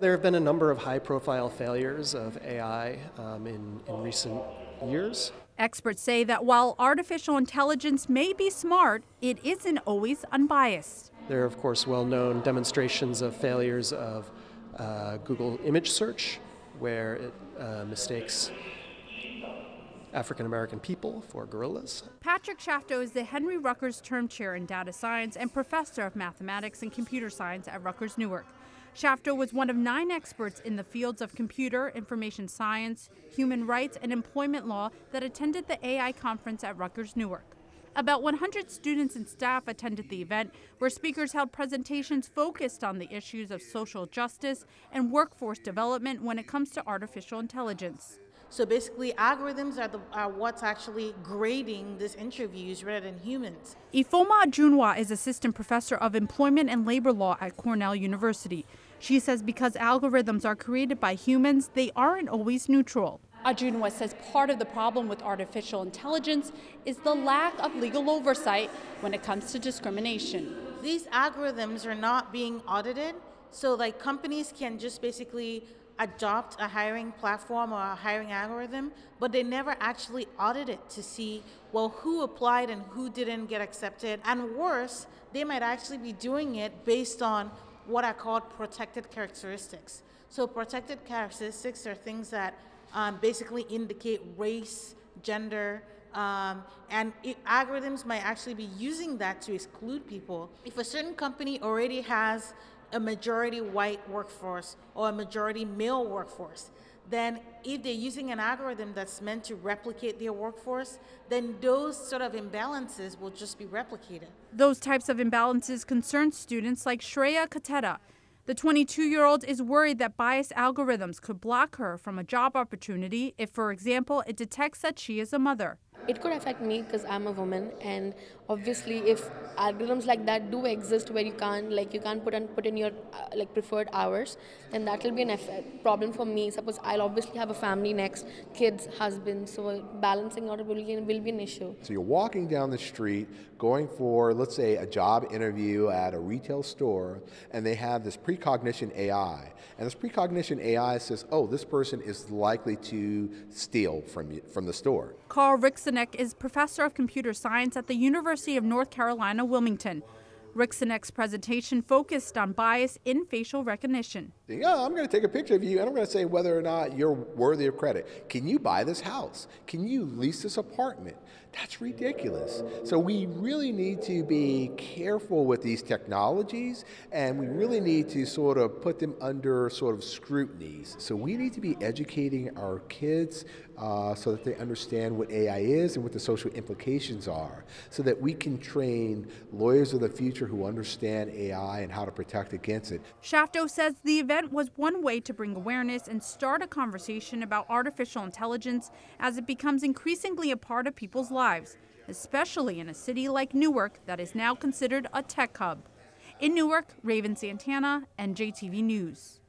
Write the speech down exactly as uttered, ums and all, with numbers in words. There have been a number of high-profile failures of A I um, in, in recent years. Experts say that while artificial intelligence may be smart, it isn't always unbiased. There are, of course, well-known demonstrations of failures of uh, Google image search, where it uh, mistakes African-American people for gorillas. Patrick Shafto is the Henry Rutgers Term Chair in Data Science and Professor of Mathematics and Computer Science at Rutgers Newark. Shafto was one of nine experts in the fields of computer, information science, human rights, and employment law that attended the A I conference at Rutgers Newark. About one hundred students and staff attended the event, where speakers held presentations focused on the issues of social justice and workforce development when it comes to artificial intelligence. So basically, algorithms are, the, are what's actually grading these interviews rather than humans. Ifeoma Ajunwa is assistant professor of employment and labor law at Cornell University. She says because algorithms are created by humans, they aren't always neutral. Ajunwa says part of the problem with artificial intelligence is the lack of legal oversight when it comes to discrimination. These algorithms are not being audited, so like companies can just basically adopt a hiring platform or a hiring algorithm, but they never actually audit it to see, well, who applied and who didn't get accepted. And worse, they might actually be doing it based on what are called protected characteristics. So protected characteristics are things that um, basically indicate race, gender, um, and it, algorithms might actually be using that to exclude people. If a certain company already has a majority white workforce or a majority male workforce, then if they're using an algorithm that's meant to replicate their workforce, then those sort of imbalances will just be replicated. Those types of imbalances concern students like Shreya Kateta. The twenty-two-year-old is worried that biased algorithms could block her from a job opportunity if, for example, it detects that she is a mother. It could affect me because I'm a woman, and obviously if algorithms like that do exist where you can't like you can't put and put in your uh, like preferred hours, then that will be an effect, problem for me. Suppose I'll obviously have a family next, kids, husband, so balancing out will be, will be an issue. So you're walking down the street going for, let's say, a job interview at a retail store, and they have this precognition A I, and this precognition A I says, oh, this person is likely to steal from you, from the store. Carl Rixen is professor of computer science at the University of North Carolina, Wilmington. Rixenek's presentation focused on bias in facial recognition. Yeah, I'm going to take a picture of you, and I'm going to say whether or not you're worthy of credit. Can you buy this house? Can you lease this apartment? That's ridiculous. So we really need to be careful with these technologies, and we really need to sort of put them under sort of scrutiny. So we need to be educating our kids uh, so that they understand what A I is and what the social implications are, so that we can train lawyers of the future who understand A I and how to protect against it. Shafto says the event was one way to bring awareness and start a conversation about artificial intelligence as it becomes increasingly a part of people's lives, especially in a city like Newark that is now considered a tech hub. In Newark, Raven Santana, N J T V News.